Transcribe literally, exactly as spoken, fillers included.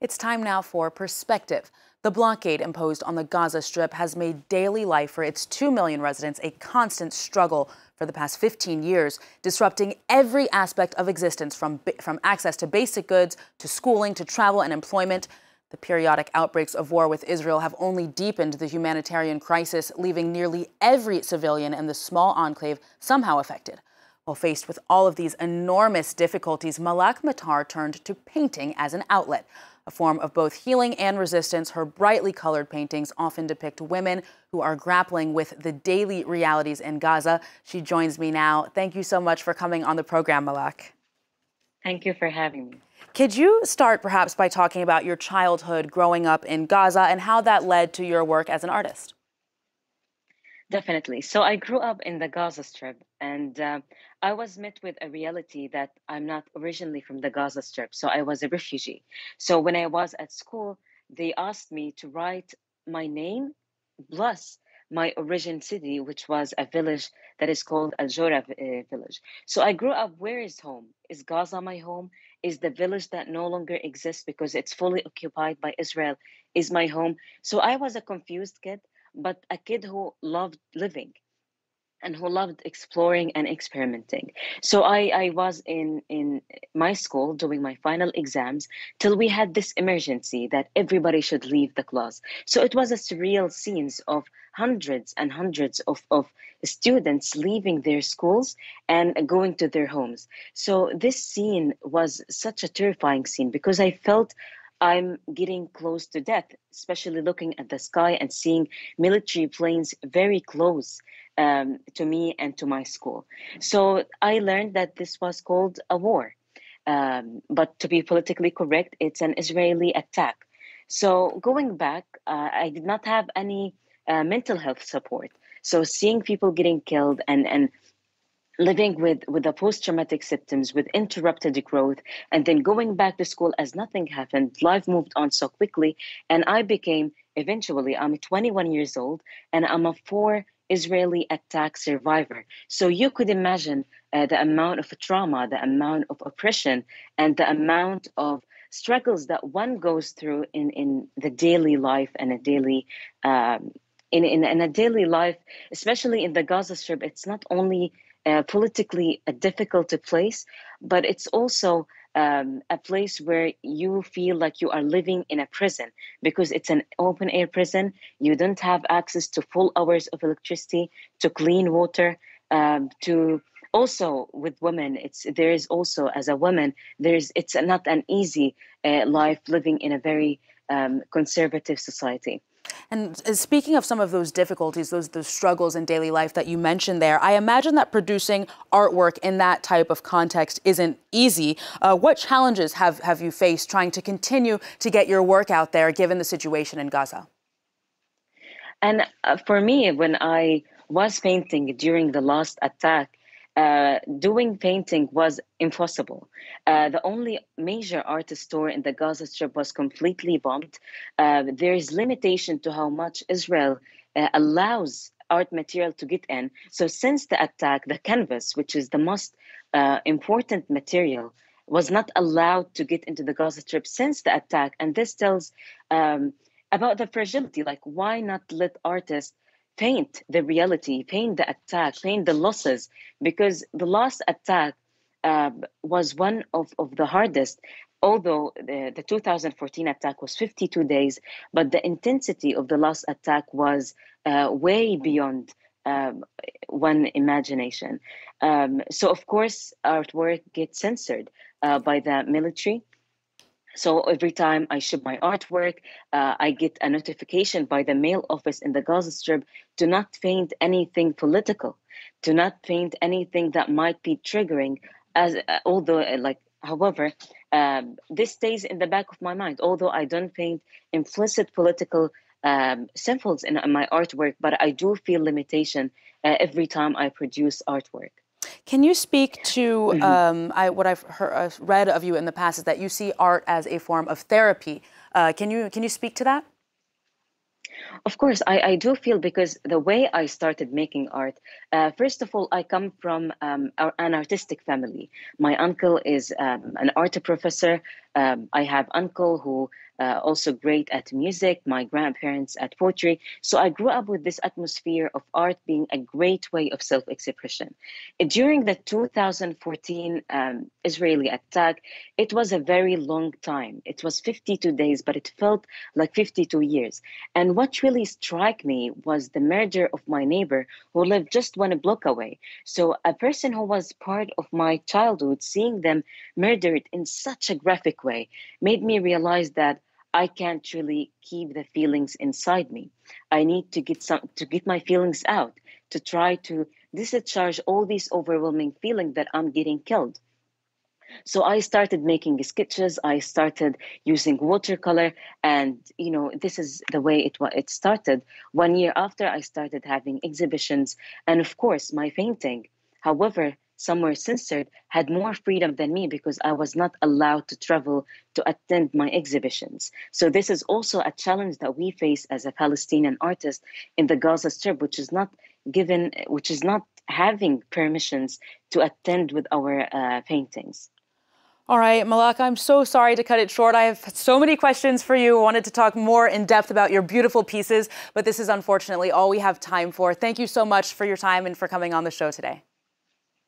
It's time now for Perspective. The blockade imposed on the Gaza Strip has made daily life for its two million residents a constant struggle for the past fifteen years, disrupting every aspect of existence, from, from access to basic goods, to schooling, to travel and employment. The periodic outbreaks of war with Israel have only deepened the humanitarian crisis, leaving nearly every civilian in the small enclave somehow affected. While faced with all of these enormous difficulties, Malak Mattar turned to painting as an outlet. A form of both healing and resistance, her brightly colored paintings often depict women who are grappling with the daily realities in Gaza. She joins me now. Thank you so much for coming on the program, Malak. Thank you for having me. Could you start perhaps by talking about your childhood growing up in Gaza and how that led to your work as an artist? Definitely. So I grew up in the Gaza Strip, and uh, I was met with a reality that I'm not originally from the Gaza Strip. So I was a refugee. So when I was at school, they asked me to write my name plus my origin city, which was a village that is called Al Jorah uh, village. So I grew up, where is home? Is Gaza my home? Is the village that no longer exists because it's fully occupied by Israel is my home? So I was a confused kid, but a kid who loved living and who loved exploring and experimenting. So I, I was in, in my school doing my final exams till we had this emergency that everybody should leave the class. So it was a surreal scenes of hundreds and hundreds of, of students leaving their schools and going to their homes. So this scene was such a terrifying scene because I felt I'm getting close to death, especially looking at the sky and seeing military planes very close um, to me and to my school. So I learned that this was called a war. Um, but to be politically correct, it's an Israeli attack. So going back, uh, I did not have any uh, mental health support. So seeing people getting killed and, and living with, with the post-traumatic symptoms, with interrupted growth, and then going back to school as nothing happened. Life moved on so quickly, and I became, eventually, I'm twenty-one years old, and I'm a four Israeli attack survivor. So you could imagine uh, the amount of trauma, the amount of oppression, and the amount of struggles that one goes through in, in the daily life and a daily um, in, in, in a daily life, especially in the Gaza Strip. It's not only Uh, politically a difficult place, but it's also um, a place where you feel like you are living in a prison because it's an open air prison. You don't have access to full hours of electricity, to clean water, um, to also with women. It's there is also as a woman, there's it's not an easy uh, life living in a very um, conservative society. And speaking of some of those difficulties, those, those struggles in daily life that you mentioned there, I imagine that producing artwork in that type of context isn't easy. Uh, what challenges have, have you faced trying to continue to get your work out there, given the situation in Gaza? And uh, for me, when I was painting during the last attack, Uh, doing painting was impossible. Uh, the only major artist store in the Gaza Strip was completely bombed. Uh, there is limitation to how much Israel uh, allows art material to get in. So since the attack, the canvas, which is the most uh, important material, was not allowed to get into the Gaza Strip since the attack. And this tells um, about the fragility, like why not let artists paint the reality, paint the attack, paint the losses, because the last attack uh, was one of, of the hardest. Although the, the two thousand fourteen attack was fifty-two days, but the intensity of the last attack was uh, way beyond um, one imagination. Um, so, of course, artwork gets censored uh, by the military. So every time I ship my artwork, uh, I get a notification by the mail office in the Gaza Strip to not paint anything political, to not paint anything that might be triggering. As uh, although, uh, like, however, um, this stays in the back of my mind. Although I don't paint implicit political um, symbols in my artwork, but I do feel limitation uh, every time I produce artwork. Can you speak to um, I, what I've heard, uh, read of you in the past is that you see art as a form of therapy. Uh, can you can you speak to that? Of course, I, I do feel because the way I started making art, uh, first of all, I come from um, an artistic family. My uncle is um, an art professor Um, I have uncle who uh, also great at music, my grandparents at poetry. So I grew up with this atmosphere of art being a great way of self-expression. During the two thousand fourteen um, Israeli attack, it was a very long time. It was fifty-two days, but it felt like fifty-two years. And what really struck me was the murder of my neighbor who lived just one block away. So a person who was part of my childhood, seeing them murdered in such a graphic way made me realize that I can't really keep the feelings inside me. I need to get some, to get my feelings out, to try to discharge all these overwhelming feelings that I'm getting killed. So I started making sketches. I started using watercolor, and you know, this is the way it it started. One year after, I started having exhibitions, and of course, my painting, however, somewhere censored, had more freedom than me because I was not allowed to travel to attend my exhibitions. So this is also a challenge that we face as a Palestinian artist in the Gaza Strip, which is not given, which is not having permissions to attend with our uh, paintings. All right, Malak, I'm so sorry to cut it short. I have so many questions for you. I wanted to talk more in depth about your beautiful pieces, but this is unfortunately all we have time for. Thank you so much for your time and for coming on the show today.